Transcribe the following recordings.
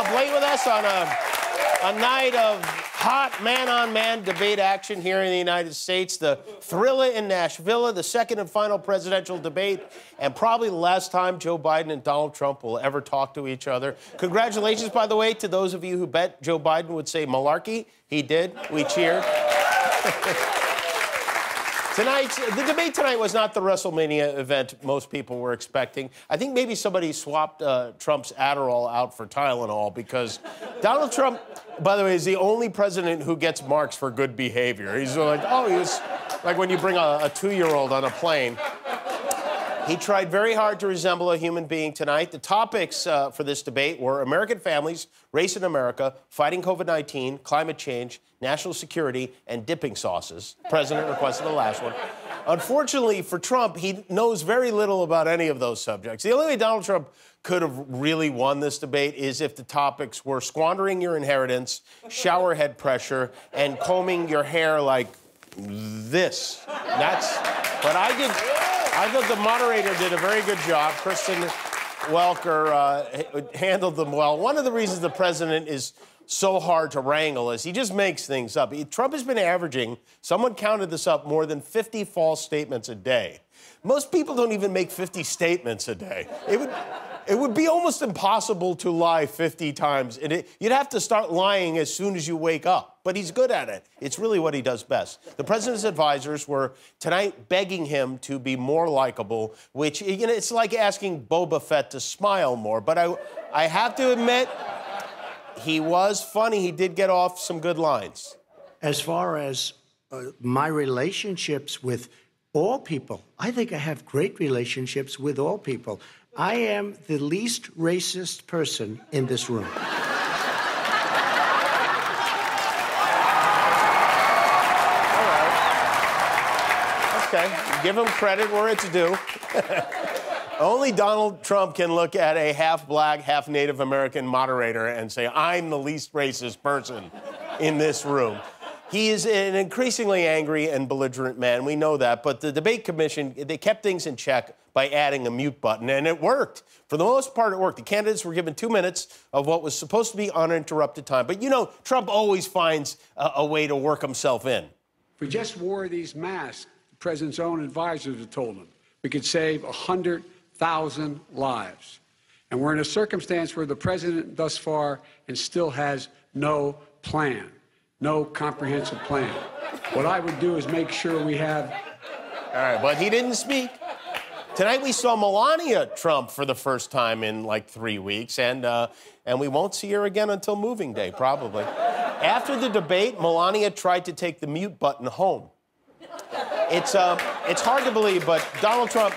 up late with us on a night of hot man-on-man debate action here in the United States. The thriller in Nashville, the second and final presidential debate, and probably the last time Joe Biden and Donald Trump will ever talk to each other. Congratulations, by the way, to those of you who bet Joe Biden would say malarkey. He did. We cheered. The debate tonight was not the WrestleMania event most people were expecting. I think maybe somebody swapped Trump's Adderall out for Tylenol, because Donald Trump, by the way, is the only president who gets marks for good behavior. He's like, oh, he's like when you bring a two-year-old on a plane. He tried very hard to resemble a human being tonight. The topics for this debate were American families, race in America, fighting COVID-19, climate change, national security, and dipping sauces. The president requested the last one. Unfortunately for Trump, he knows very little about any of those subjects. The only way Donald Trump could have really won this debate is if the topics were squandering your inheritance, shower head pressure, and combing your hair like this. That's what I did. I thought the moderator did a very good job. Kristen Welker handled them well. One of the reasons the president is so hard to wrangle is he just makes things up. Trump has been averaging, someone counted this up, more than 50 false statements a day. Most people don't even make 50 statements a day. It would be almost impossible to lie 50 times. And you'd have to start lying as soon as you wake up. But he's good at it. It's really what he does best. The president's advisors were tonight begging him to be more likable, which, you know, it's like asking Boba Fett to smile more. But I have to admit, he was funny. He did get off some good lines. As far as my relationships with all people, I think I have great relationships with all people. I am the least racist person in this room. Okay, give him credit where it's due. Only Donald Trump can look at a half-black, half-Native American moderator and say, I'm the least racist person in this room. He is an increasingly angry and belligerent man. We know that. But the debate commission, they kept things in check by adding a mute button, and it worked. For the most part, it worked. The candidates were given 2 minutes of what was supposed to be uninterrupted time. But, you know, Trump always finds a way to work himself in. If we just wore these masks, President's own advisors have told him we could save 100,000 lives. And we're in a circumstance where the president thus far and still has no plan, no comprehensive plan. What I would do is make sure we have... All right, but he didn't speak. Tonight we saw Melania Trump for the first time in like 3 weeks, and we won't see her again until moving day, probably. After the debate, Melania tried to take the mute button home. It's hard to believe, but Donald Trump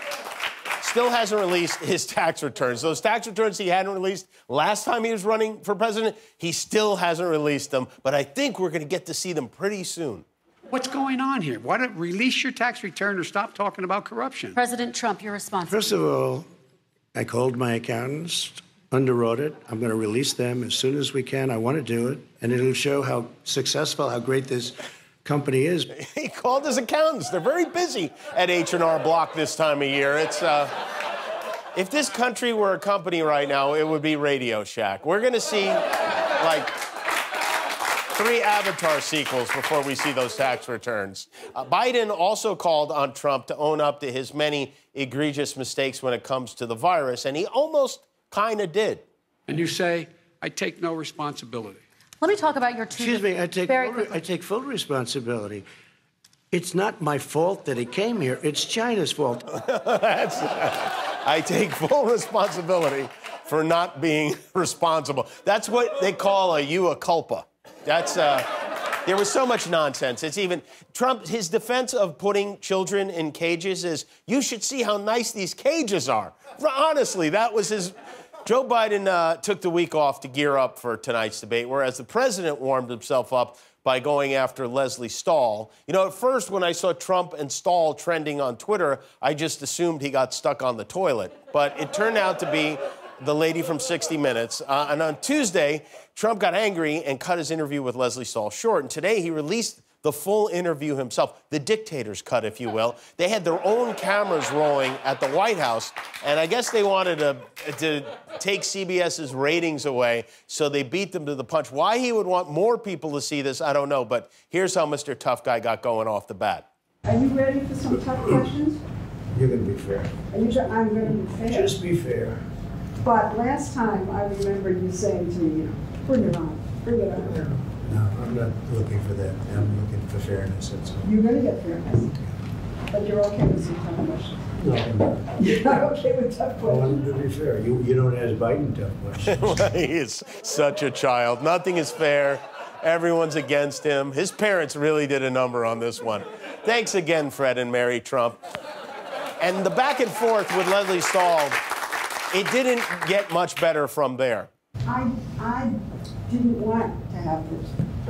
still hasn't released his tax returns. Those tax returns he hadn't released last time he was running for president, he still hasn't released them. But I think we're going to get to see them pretty soon. What's going on here? Why don't release your tax return or stop talking about corruption? President Trump, your response. First of all, I called my accountants, underwrote it. I'm going to release them as soon as we can. I want to do it, and it'll show how successful, how great this company is. He called his accountants. They're very busy at H&R Block this time of year. It's, if this country were a company right now, it would be Radio Shack. We're going to see, like, 3 Avatar sequels before we see those tax returns. Biden also called on Trump to own up to his many egregious mistakes when it comes to the virus, and he almost kind of did. And you say, I take no responsibility. Let me talk about your two... Excuse me, I take full responsibility. It's not my fault that he came here. It's China's fault. That's, I take full responsibility for not being responsible. That's what they call a mea culpa. That's... There was so much nonsense. It's even... Trump, his defense of putting children in cages is, you should see how nice these cages are. Honestly, that was his... Joe Biden took the week off to gear up for tonight's debate, whereas the president warmed himself up by going after Leslie Stahl. You know, at first, when I saw Trump and Stahl trending on Twitter, I just assumed he got stuck on the toilet. But it turned out to be the lady from 60 Minutes. And on Tuesday, Trump got angry and cut his interview with Leslie Stahl short. And today, he released the full interview himself, the dictator's cut, if you will. They had their own cameras rolling at the White House, and I guess they wanted to take CBS's ratings away, so they beat them to the punch. Why he would want more people to see this, I don't know, but here's how Mr. Tough Guy got going off the bat. Are you ready for some tough questions? You're going to be fair. I'm going to be fair. Just be fair. But last time, I remember you saying to me, bring it on, bring it on. No, I'm not looking for that. I'm looking for fairness. That's all. You're going to get fairness. Yeah. But you're okay with some tough questions. No, I'm not. You're not okay with tough questions. Well, I'm going to be fair. You don't ask Biden tough questions. Well, he is such a child. Nothing is fair. Everyone's against him. His parents really did a number on this one. Thanks again, Fred and Mary Trump. And the back and forth with Leslie Stahl, it didn't get much better from there. I didn't want to have this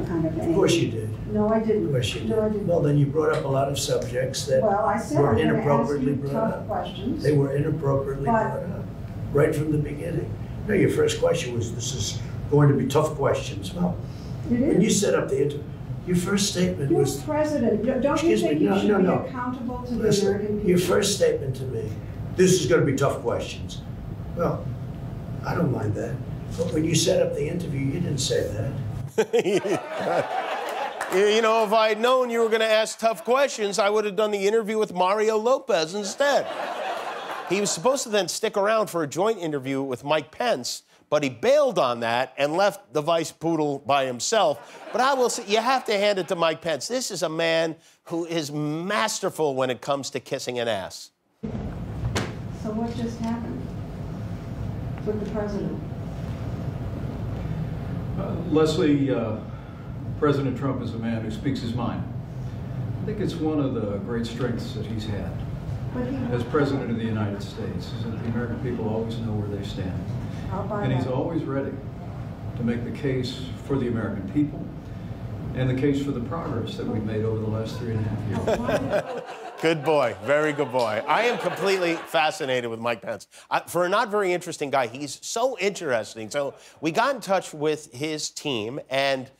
kind of thing. Of course you did. No, I didn't. Of course you did. No, I didn't. Well, then you brought up a lot of subjects that were inappropriately brought up. They were inappropriately brought up right from the beginning. No, your first question was, this is going to be tough questions. Well, it is. When you set up the interview, your first statement was... You're president. Don't you think you should be accountable to the American people? Your first statement to me, this is going to be tough questions. Well, I don't mind that. But when you set up the interview, you didn't say that. You know, if I had known you were going to ask tough questions, I would have done the interview with Mario Lopez instead. He was supposed to then stick around for a joint interview with Mike Pence, but he bailed on that and left the vice poodle by himself. But I will say, you have to hand it to Mike Pence. This is a man who is masterful when it comes to kissing an ass. So what just happened with the president? Leslie, President Trump is a man who speaks his mind. I think it's one of the great strengths that he's had as president of the United States, is that the American people always know where they stand. And he's always ready to make the case for the American people and the case for the progress that we've made over the last 3.5 years. Good boy. Very good boy. I am completely fascinated with Mike Pence. For a not very interesting guy, he's so interesting. So we got in touch with his team, and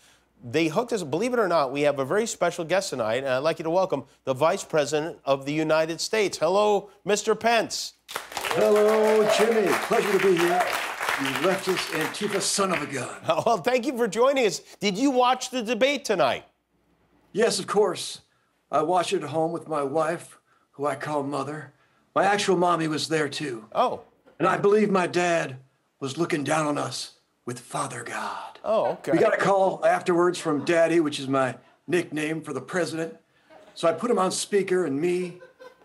they hooked us. Believe it or not, we have a very special guest tonight, and I'd like you to welcome the Vice President of the United States. Hello, Mr. Pence. Hello, Jimmy. Pleasure to be here. You left us and took a son of a gun. Well, thank you for joining us. Did you watch the debate tonight? Yes, of course. I watched it at home with my wife, who I call mother. My actual mommy was there, too. Oh. And I believe my dad was looking down on us with Father God. Oh, okay. We got a call afterwards from Daddy, which is my nickname for the president. So I put him on speaker, and me,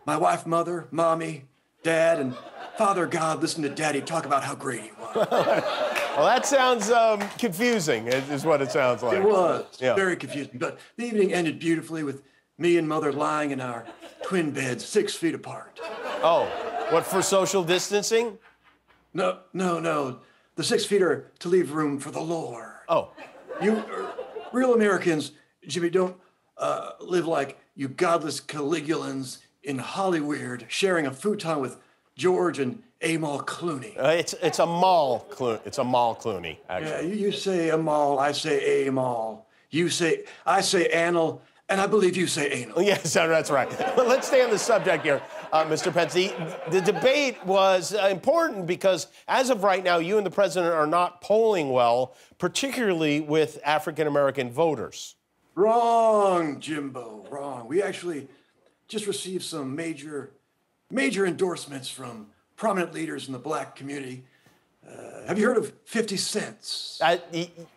my wife, mother, mommy, Dad, and Father God listened to Daddy talk about how great he was. Well, that sounds confusing, is what it sounds like. It was. Yeah. Very confusing. But the evening ended beautifully with me and Mother lying in our twin beds 6 feet apart. Oh, what, for social distancing? No, no, no. The 6 feet are to leave room for the Lord. Oh. You real Americans, Jimmy, don't live like you godless Caligulans in Hollywood sharing a futon with George and Amal Clooney. It's Amal Clooney. It's Amal Clooney, actually. Yeah, you say Amal, I say Amal. You say, I say anal, and I believe you say anal. Yes, that's right. But let's stay on the subject here, Mr. Pence. The debate was important because, as of right now, you and the president are not polling well, particularly with African-American voters. Wrong, Jimbo, wrong. We actually just received some major endorsements from prominent leaders in the black community. Have you heard of 50 Cent?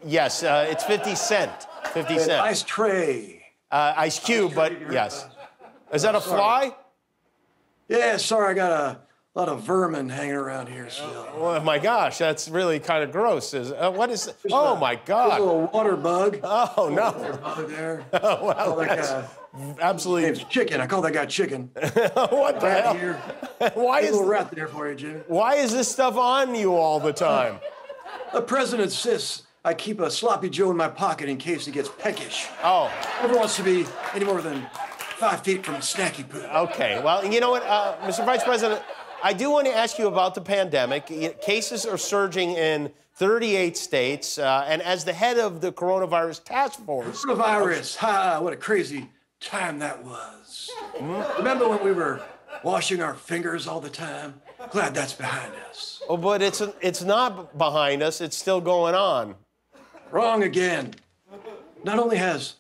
Yes, it's 50 Cent. 50 Cent. Ice Tray. Ice Cube, but yes. Is that a fly? Yeah, sorry, I got a lot of vermin hanging around here still. Oh my gosh, that's really kind of gross. What is that? Oh my God. A little water bug. Oh no. There. Oh, wow. Absolutely. It's chicken. I call that guy chicken. What the hell? Here. Why is a little rat there for you, Jim? Why is this stuff on you all the time? The president says I keep a sloppy Joe in my pocket in case he gets peckish. Oh. Never wants to be any more than 5 feet from a snacky poo. Okay. Well, you know what, Mr. Vice President, I do want to ask you about the pandemic. Cases are surging in 38 states, and as the head of the coronavirus task force... Coronavirus, ha, what a crazy time that was. Mm-hmm. Remember when we were washing our fingers all the time? Glad that's behind us. Oh, but it's not behind us. It's still going on. Wrong again. Not only has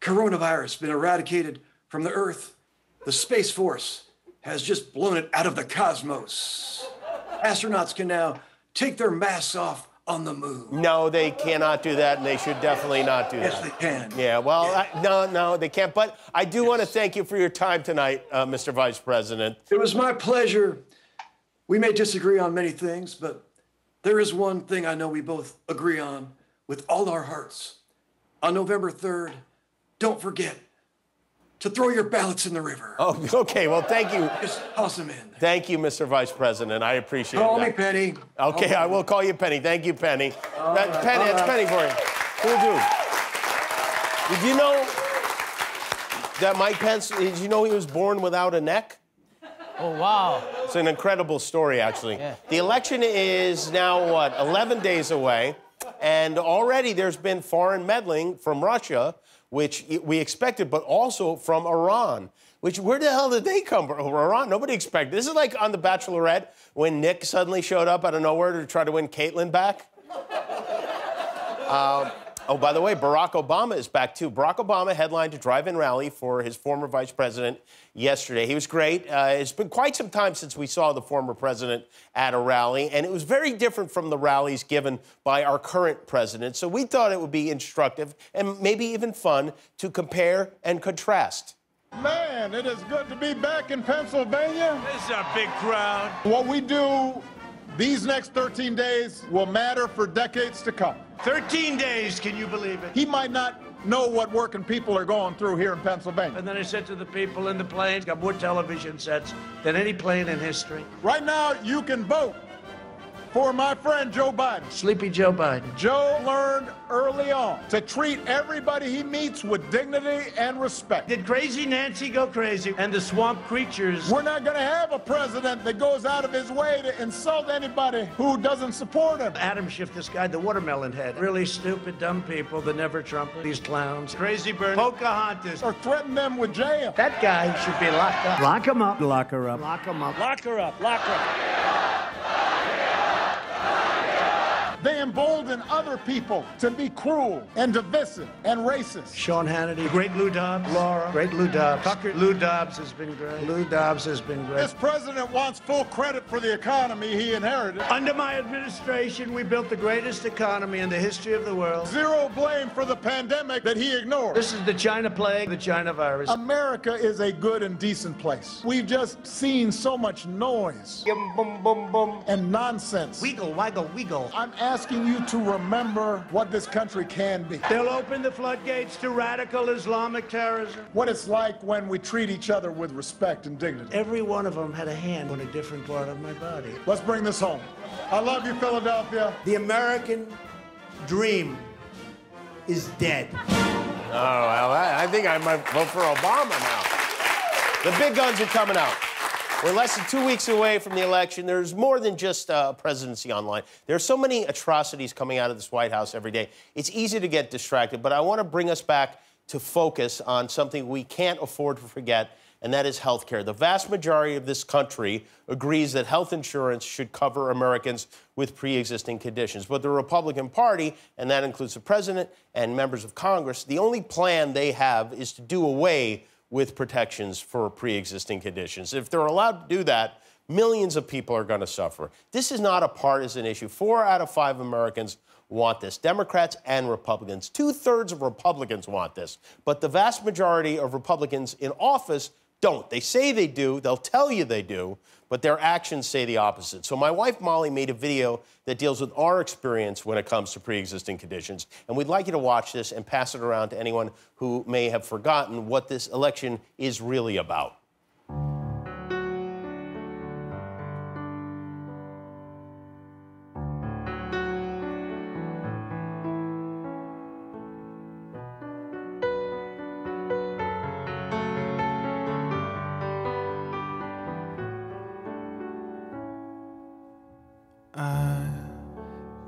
coronavirus been eradicated from the Earth, the Space Force has just blown it out of the cosmos. Astronauts can now take their masks off on the moon. No, they cannot do that, and they should definitely not do that. Yes, they can. Yeah, well, yeah. No, they can't. But I do want to thank you for your time tonight, Mr. Vice President. It was my pleasure. We may disagree on many things, but there is one thing I know we both agree on with all our hearts. On November 3rd, don't forget to throw your ballots in the river. Oh, okay. Well, thank you. Just toss them in. Thank you, Mr. Vice President. I appreciate it. Call me Penny. Okay, I will call you Penny. Thank you, Penny. Penny, it's Penny for you. We'll do. Did you know that Mike Pence, did you know he was born without a neck? Oh, wow. It's an incredible story, actually. Yeah. The election is now, what, 11 days away, and already there's been foreign meddling from Russia, which we expected, but also from Iran, which where the hell did they come from? Iran, nobody expected. This is like on The Bachelorette when Nick suddenly showed up out of nowhere to try to win Caitlin back. Oh, by the way, Barack Obama is back, too. Barack Obama headlined a drive-in rally for his former vice president yesterday. He was great. It's been quite some time since we saw the former president at a rally, and it was very different from the rallies given by our current president. So we thought it would be instructive and maybe even fun to compare and contrast. Man, it is good to be back in Pennsylvania. This is a big crowd. What we do these next 13 days will matter for decades to come. 13 days, can you believe it? He might not know what working people are going through here in Pennsylvania. And then I said to the people in the planes, got more television sets than any plane in history. Right now, you can vote for my friend Joe Biden. Sleepy Joe Biden. Joe learned early on to treat everybody he meets with dignity and respect. Did crazy Nancy go crazy? And the swamp creatures. We're not going to have a president that goes out of his way to insult anybody who doesn't support him. Adam Schiff, this guy, the watermelon head. Really stupid, dumb people that never trumpet. These clowns. Crazy Bernie. Pocahontas. Or threaten them with jail. That guy should be locked up. Lock him up. Lock her up. Lock him up. Lock her up. Lock her up. They embolden other people to be cruel and divisive and racist. Sean Hannity, great Lou Dobbs. Laura, great Lou Dobbs. Tucker, Lou Dobbs has been great. Lou Dobbs has been great. This president wants full credit for the economy he inherited. Under my administration, we built the greatest economy in the history of the world. Zero blame for the pandemic that he ignored. This is the China plague, the China virus. America is a good and decent place. We've just seen so much noise. Yum, boom, boom, boom. And nonsense. Wiggle, wiggle, wiggle. I'm asking you to remember what this country can be. They'll open the floodgates to radical Islamic terrorism. What it's like when we treat each other with respect and dignity. Every one of them had a hand on a different part of my body. Let's bring this home. I love you, Philadelphia. The American dream is dead. Oh, well, I think I might vote for Obama now. The big guns are coming out. We're less than 2 weeks away from the election. There's more than just presidency online. There are so many atrocities coming out of this White House every day. It's easy to get distracted, but I want to bring us back to focus on something we can't afford to forget, and that is health care. The vast majority of this country agrees that health insurance should cover Americans with pre-existing conditions. But the Republican Party, and that includes the president and members of Congress, the only plan they have is to do away with protections for pre-existing conditions. If they're allowed to do that, millions of people are going to suffer. This is not a partisan issue. 4 out of 5 Americans want this, Democrats and Republicans. 2/3 of Republicans want this, but the vast majority of Republicans in office don't. They say they do, they'll tell you they do, but their actions say the opposite. So my wife, Molly, made a video that deals with our experience when it comes to pre-existing conditions, and we'd like you to watch this and pass it around to anyone who may have forgotten what this election is really about.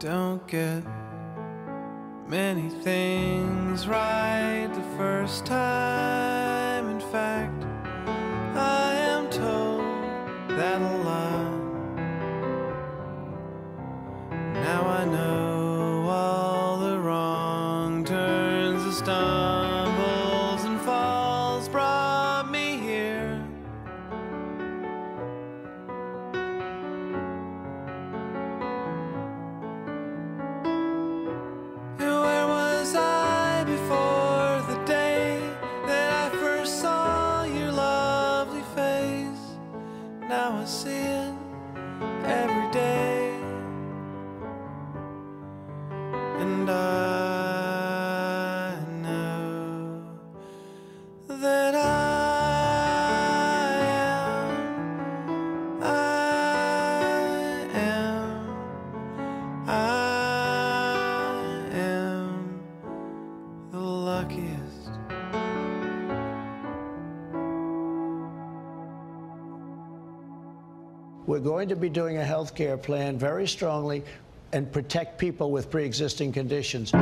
Don't get many things right the first time. In fact, I am told that a lot. Now I know all the wrong turns, the stumbles and falls brought me here. And where was I before the day that I first saw your lovely face? Now I see it every day. And I know that I am the luckiest. We're going to be doing a health care plan very strongly and protect people with pre-existing conditions.